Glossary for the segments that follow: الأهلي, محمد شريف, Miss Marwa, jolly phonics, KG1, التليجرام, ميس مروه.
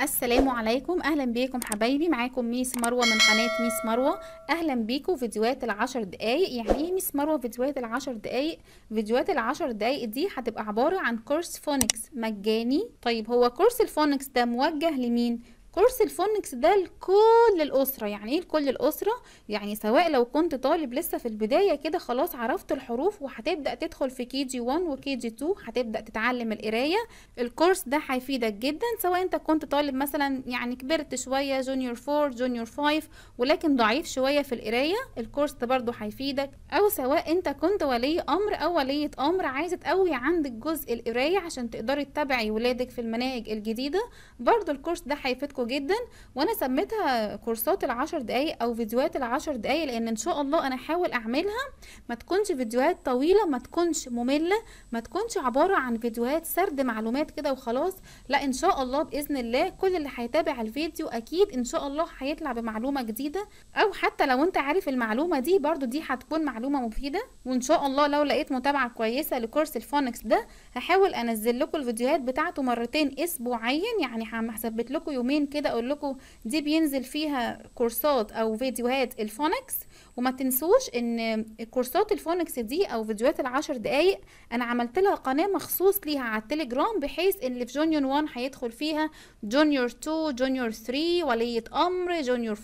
السلام عليكم، اهلا بيكم حبايبي. معاكم ميس مروه من قناه ميس مروه. اهلا بيكم. فيديوهات العشر دقايق، يعني ايه ميس مروه فيديوهات العشر دقايق؟ فيديوهات العشر دقايق دي هتبقى عباره عن كورس فونكس مجاني. طيب هو كورس الفونكس ده موجه لمين؟ كورس الفونكس ده لكل الاسره. يعني ايه لكل الاسره؟ يعني سواء لو كنت طالب لسه في البدايه كده خلاص عرفت الحروف وهتبدا تدخل في كي جي 1 وكي جي 2 هتبدا تتعلم القرايه، الكورس ده هيفيدك جدا. سواء انت كنت طالب مثلا يعني كبرت شويه جونيور 4 جونيور 5 ولكن ضعيف شويه في القرايه، الكورس ده برده هيفيدك. او سواء انت كنت ولي امر او وليه امر عايزه تقوي عندك جزء القرايه عشان تقدري تتابعي ولادك في المناهج الجديده، برده الكورس ده هيفيدكم جدا. وانا سميتها كورسات العشر دقايق او فيديوهات العشر دقايق لان ان شاء الله انا هحاول اعملها ما تكونش فيديوهات طويله، ما تكونش ممله، ما تكونش عباره عن فيديوهات سرد معلومات كده وخلاص. لا ان شاء الله باذن الله كل اللي هيتابع الفيديو اكيد ان شاء الله هيطلع بمعلومه جديده، او حتى لو انت عارف المعلومه دي برضو دي هتكون معلومه مفيده. وان شاء الله لو لقيت متابعه كويسه لكورس الفونكس ده هحاول انزل لكم الفيديوهات بتاعته مرتين اسبوعيا، يعني هثبت لكم يومين كده اقول لكم دي بينزل فيها كورسات او فيديوهات الفونكس. وما تنسوش ان كورسات الفونكس دي او فيديوهات العشر دقايق انا عملت لها قناه مخصوص ليها على التليجرام، بحيث ان اللي في جونيور 1 هيدخل فيها جونيور 2 جونيور 3 ولية امر جونيور 5،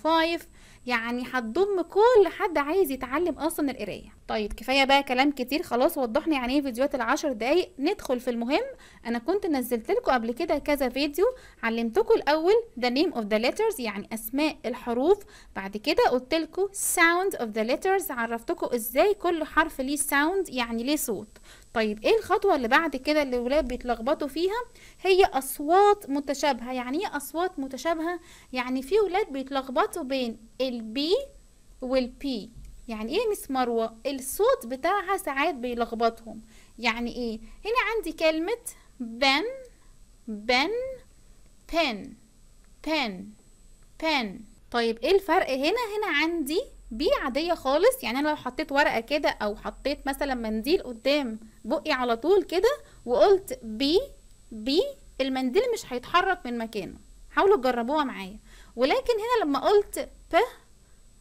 يعني هتضم كل حد عايز يتعلم اصلا القرايه. طيب كفايه بقى كلام كتير، خلاص وضحنا يعني ايه فيديوهات العشر دقايق. ندخل في المهم. انا كنت نزلت لكم قبل كده كذا فيديو، علمتكم الاول the name of the letters يعني اسماء الحروف، بعد كده قلت لكم sound of the letters عرفتكم ازاي كل حرف ليه sound يعني ليه صوت. طيب ايه الخطوه اللي بعد كده اللي الولاد بيتلخبطوا فيها؟ هي اصوات متشابهه. يعني ايه اصوات متشابهه؟ يعني في ولاد بيتلخبطوا بين البي والبي. يعني ايه مس مروه؟ الصوت بتاعها ساعات بيلخبطهم. يعني ايه؟ هنا عندي كلمه بن بن بن بن بن. طيب ايه الفرق هنا؟ هنا عندي بي عاديه خالص، يعني انا لو حطيت ورقه كده او حطيت مثلا منديل قدام بقي على طول كده وقلت بي بي المنديل مش هيتحرك من مكانه. حاولوا تجربوها معايا. ولكن هنا لما قلت ب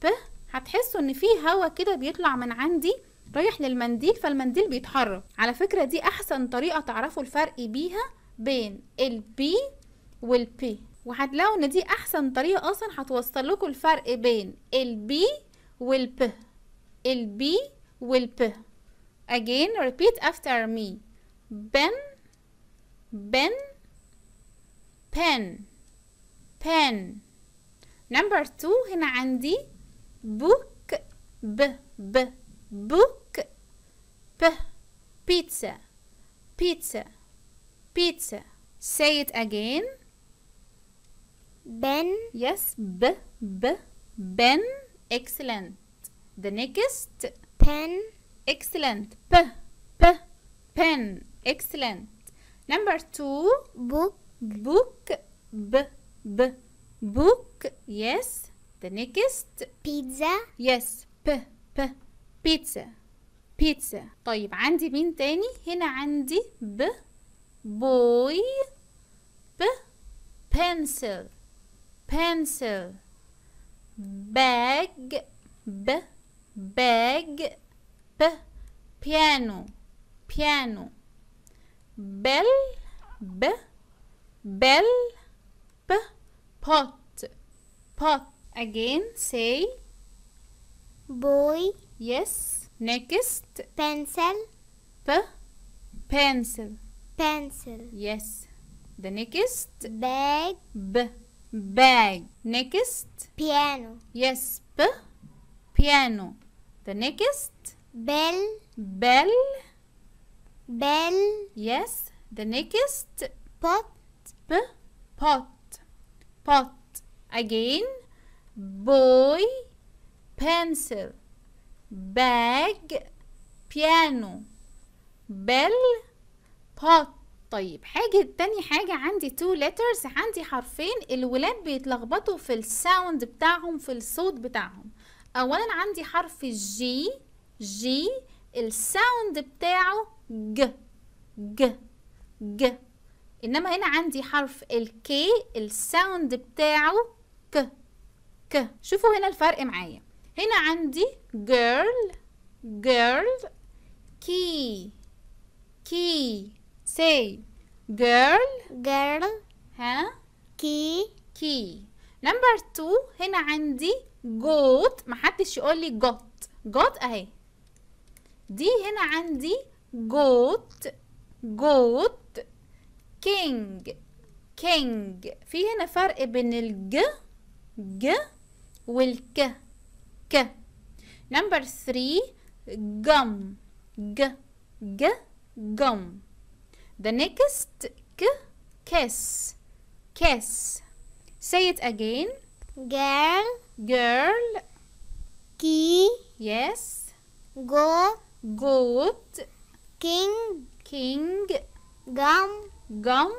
ب هتحسوا ان في هوا كده بيطلع من عندي رايح للمنديل فالمنديل بيتحرك. على فكره دي احسن طريقه تعرفوا الفرق بيها بين البي والبي، وهتلاقوا ان دي احسن طريقه اصلا هتوصل لكم الفرق بين البي والب. البي والب. Again repeat after me. بن بن بن بن. Number 2 هنا عندي بوك ب ب بوك ب بيتزا بيتزا بيتزا. Say it again. بن. Yes ب ب بن. Excellent. The next pen. Excellent. P p pen. Excellent. Number 2 book book b b book. Yes. The next pizza. Yes. P p pizza pizza. طيب عندي مين تاني؟ هنا عندي ب boy ب pencil pencil bag ب bag ب piano piano bell ب bell ب pot pot. Again say boy. Yes. Next pencil ب pencil pencil. Yes. The next bag ب bag. Next piano. Yes b piano. The next bell bell bell. Yes. The next pot b pot pot. Again boy pencil bag piano bell pot. طيب حاجة تاني، حاجة عندي تو letters، عندي حرفين الولاد بيتلخبطوا في الساوند بتاعهم في الصوت بتاعهم. اولا عندي حرف الجي جي الساوند بتاعه ج ج ج انما هنا عندي حرف الكي الساوند بتاعه ك ك. شوفوا هنا الفرق معايا، هنا عندي girl girl key key say girl girl ها key key. نمبر 2 هنا عندي goat، محدش يقول لي got got اهي دي. هنا عندي goat goat king king. في هنا فرق بين الج ج والك ك. نمبر 3 gum ج ج gum. The next k kiss kiss. Say it again. Girl girl key yes go goat king king gum gum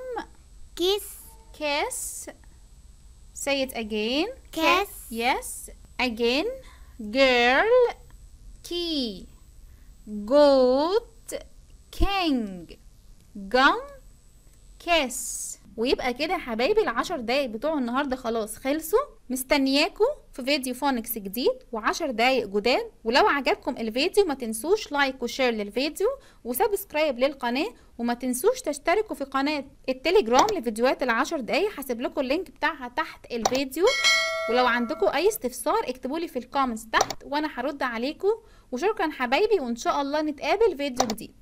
kiss kiss. Say it again. Kiss yes again. Girl key goat king gum kiss. ويبقى كده يا حبايبي ال10 دقايق بتوع النهارده خلاص خلصوا. مستنياكوا في فيديو فونكس جديد و10 دقايق جداد. ولو عجبكم الفيديو ما تنسوش لايك وشير للفيديو وسبسكرايب للقناه، وما تنسوش تشتركوا في قناه التليجرام لفيديوهات ال10 دقايق. هسيب لكم اللينك بتاعها تحت الفيديو، ولو عندكم اي استفسار اكتبوا لي في الكومنتس تحت وانا هرد عليكم. وشكرا حبايبي، وان شاء الله نتقابل فيديو جديد.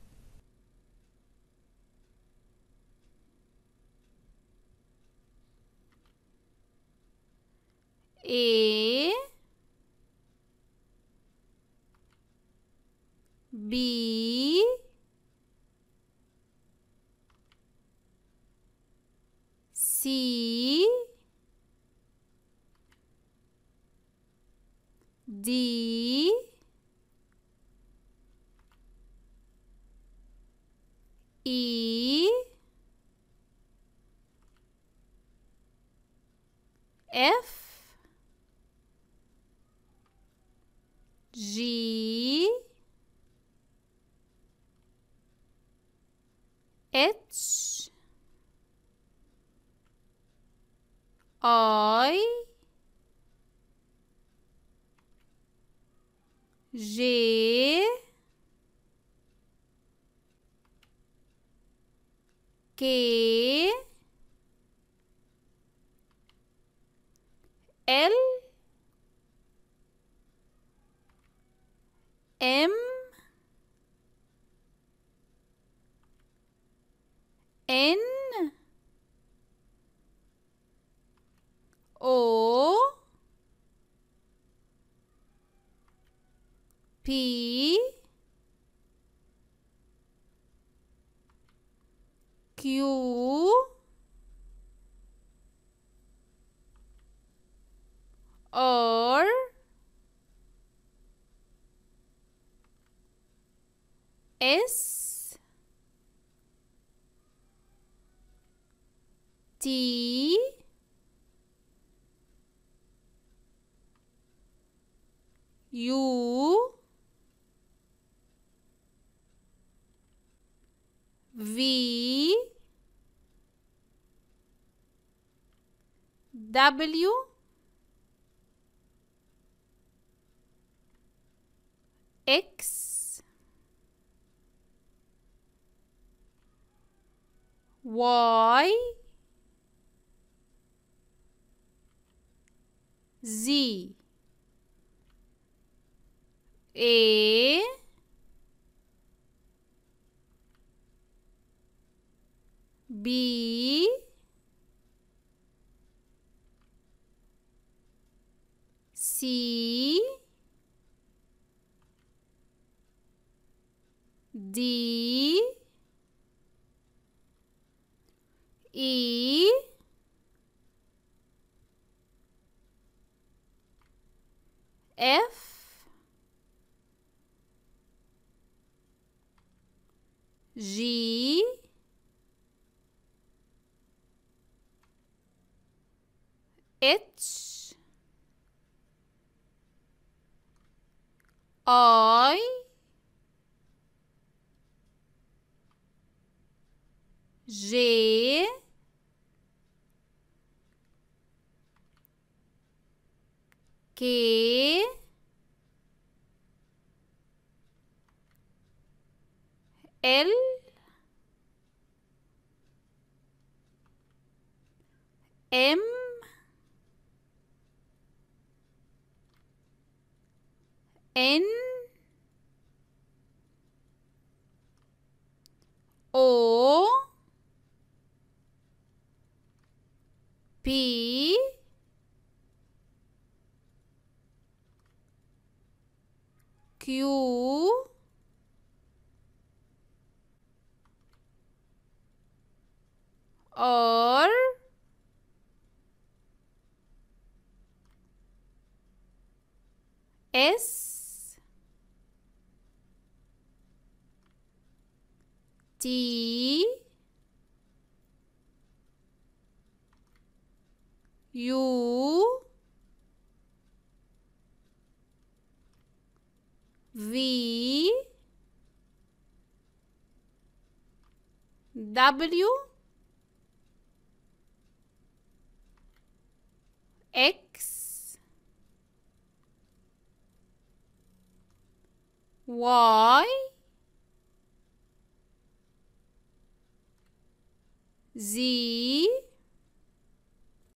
A B C D E F G H I J K L M N O P Q R S T U V W X Y Z A B C D E F G H I J K L M N O P Q R S T U V W X Y Z